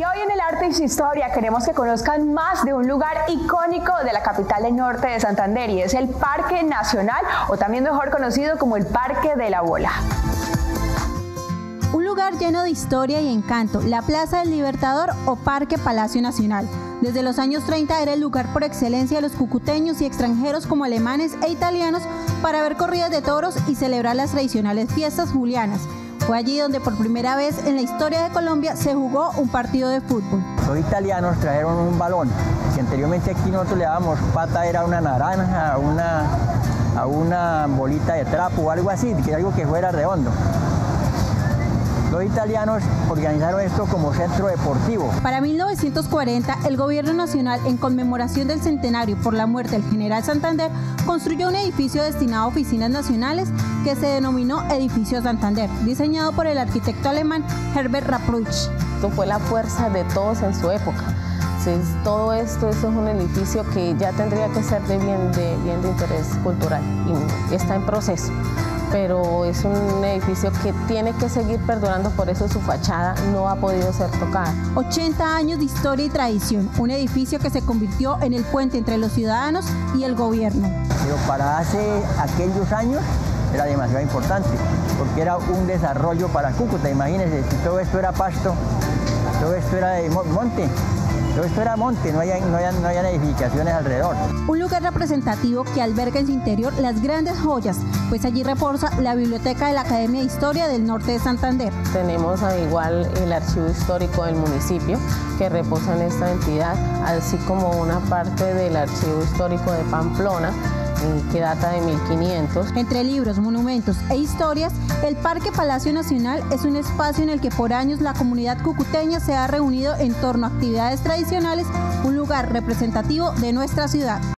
Y hoy en el Arte y Historia queremos que conozcan más de un lugar icónico de la capital del norte de Santander, y es el Parque Nacional, o también mejor conocido como el Parque de la Bola. Un lugar lleno de historia y encanto, la Plaza del Libertador o Parque Palacio Nacional. Desde los años 30 era el lugar por excelencia de los cucuteños y extranjeros como alemanes e italianos para ver corridas de toros y celebrar las tradicionales fiestas julianas. Fue allí donde por primera vez en la historia de Colombia se jugó un partido de fútbol. Los italianos trajeron un balón, que anteriormente aquí nosotros le dábamos pata, era una naranja, a una bolita de trapo o algo así, que algo que fuera redondo. Los italianos organizaron esto como centro deportivo. Para 1940, el gobierno nacional, en conmemoración del centenario por la muerte del general Santander, construyó un edificio destinado a oficinas nacionales que se denominó Edificio Santander, diseñado por el arquitecto alemán Herbert Rappoltsch. Esto fue la fuerza de todos en su época. Entonces, todo esto es un edificio que ya tendría que ser de interés cultural y está en proceso. Pero es un edificio que tiene que seguir perdurando, por eso su fachada no ha podido ser tocada. 80 años de historia y tradición, un edificio que se convirtió en el puente entre los ciudadanos y el gobierno. Pero para hace aquellos años era demasiado importante, porque era un desarrollo para Cúcuta. Imagínense, si todo esto era pasto, todo esto era de monte. Todo esto era monte, no habían edificaciones alrededor. Un lugar representativo que alberga en su interior las grandes joyas, pues allí reposa la Biblioteca de la Academia de Historia del Norte de Santander. Tenemos al igual el archivo histórico del municipio que reposa en esta entidad, así como una parte del archivo histórico de Pamplona, que data de 1500. Entre libros, monumentos e historias, el Parque Palacio Nacional es un espacio en el que por años la comunidad cucuteña se ha reunido en torno a actividades tradicionales, un lugar representativo de nuestra ciudad.